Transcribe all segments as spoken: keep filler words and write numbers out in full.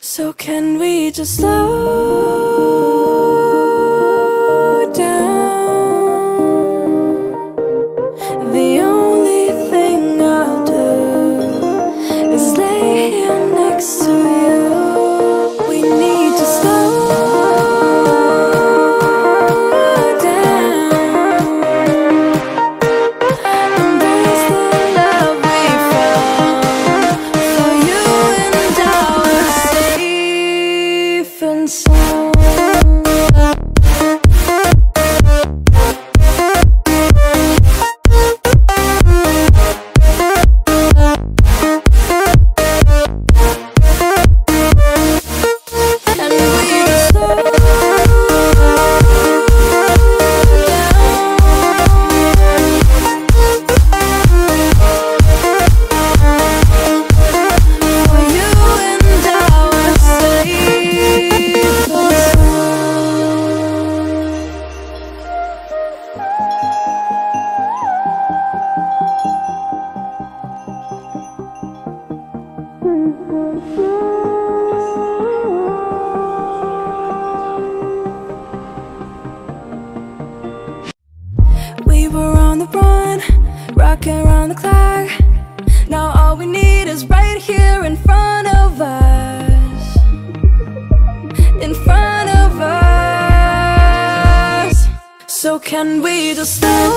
So can we just slow down? The only thing I'll do is lay here next to you. We need to slow down, embrace the love we found, for you and ours. And slow. We were on the run, rocking around the clock. Now all we need is right here in front of us. In front of us. So can we just stop?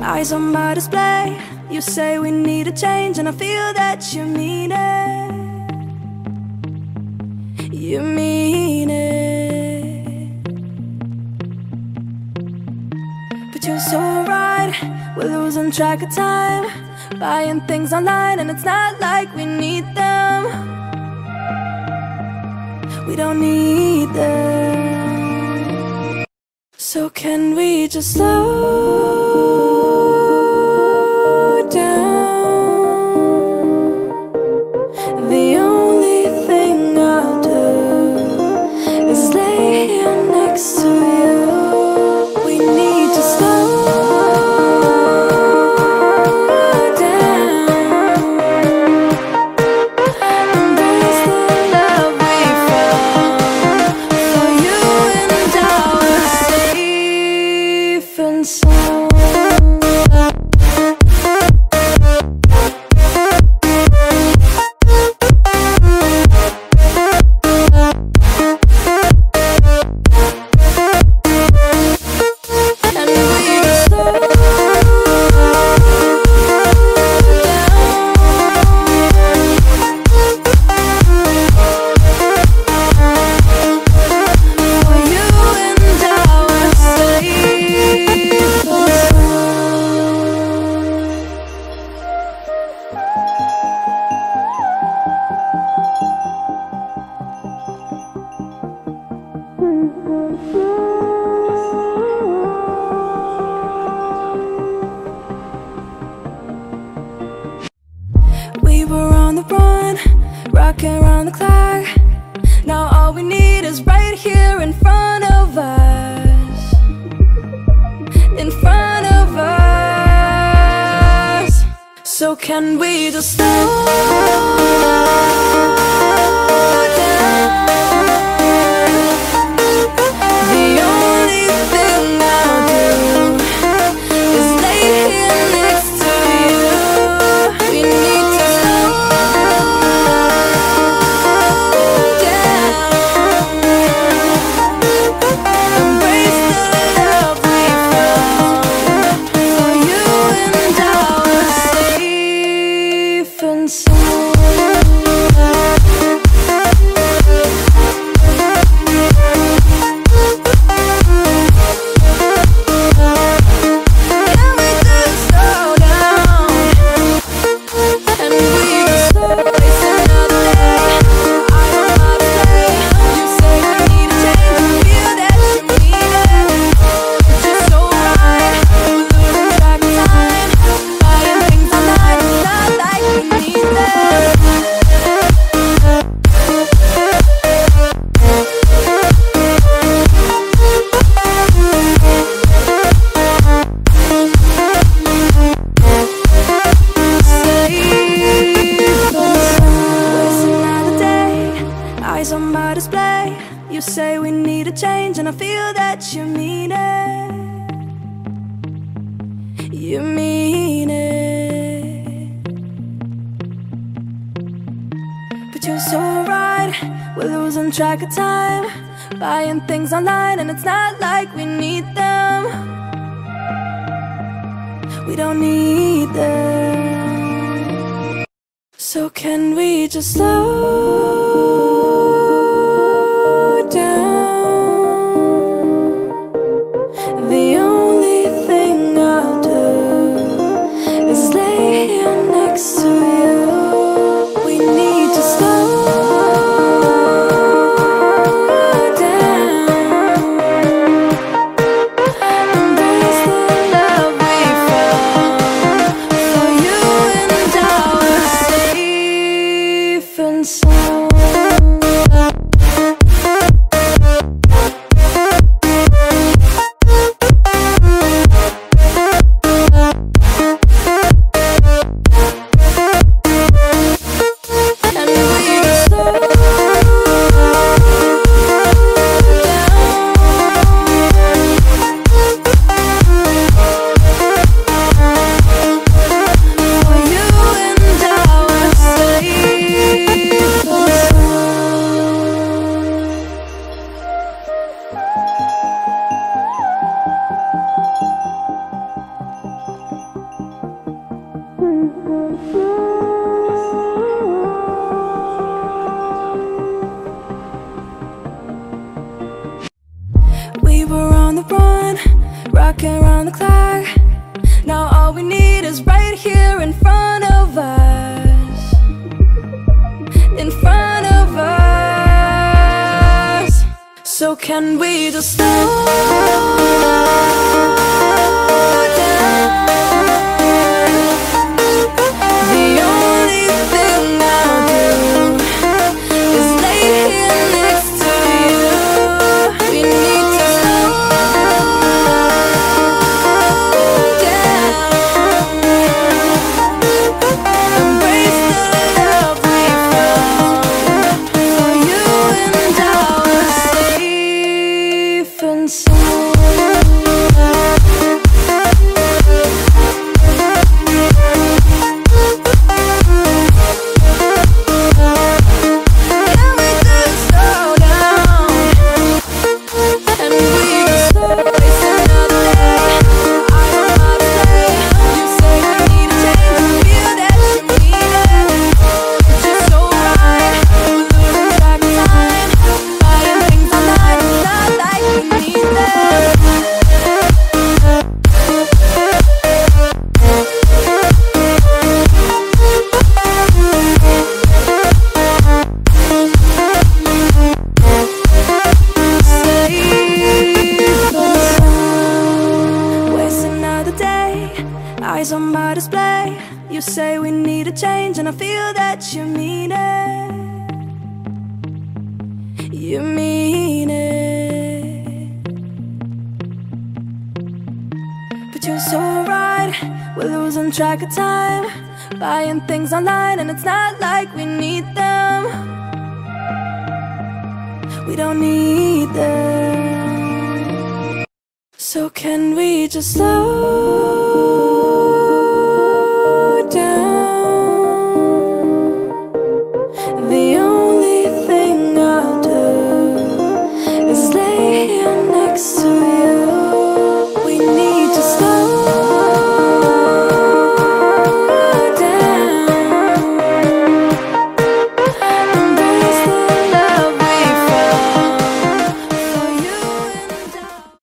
Eyes on my display. You say we need a change, and I feel that you mean it. You mean it. But you're so right, we're losing track of time, buying things online, and it's not like we need them. We don't need them. So can we just slow and slow. on the run, rocking around the clock. Now all we need is right here in front of us, in front of us. So can we just slow? On my display, you say we need a change, and I feel that you mean it. You mean it. But you're so right, we're losing track of time, buying things online, and it's not like we need them. We don't need them. So can we just slow? We were on the run, rocking around the clock. Now all we need is right here in front of us, in front of us. So can we just slow? So and I feel that you mean it. You mean it. But you're so right, we're losing track of time, buying things online and it's not like we need them. We don't need them. So can we just slow